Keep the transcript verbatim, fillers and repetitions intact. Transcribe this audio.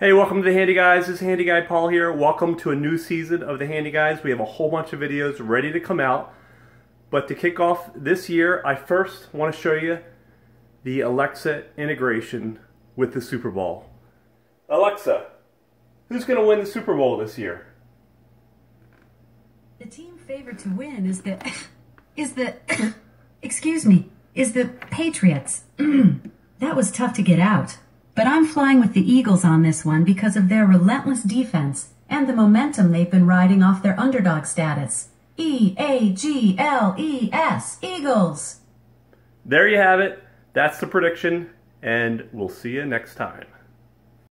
Hey, welcome to the Handy Guys. This is Handy Guy Paul here. Welcome to a new season of the Handy Guys. We have a whole bunch of videos ready to come out. But to kick off this year, I first want to show you the Alexa integration with the Super Bowl. Alexa, who's going to win the Super Bowl this year? The team favored to win is the, is the, excuse me, is the Patriots. That was tough to get out. But I'm flying with the Eagles on this one because of their relentless defense and the momentum they've been riding off their underdog status. E A G L E S, Eagles! There you have it. That's the prediction, and we'll see you next time.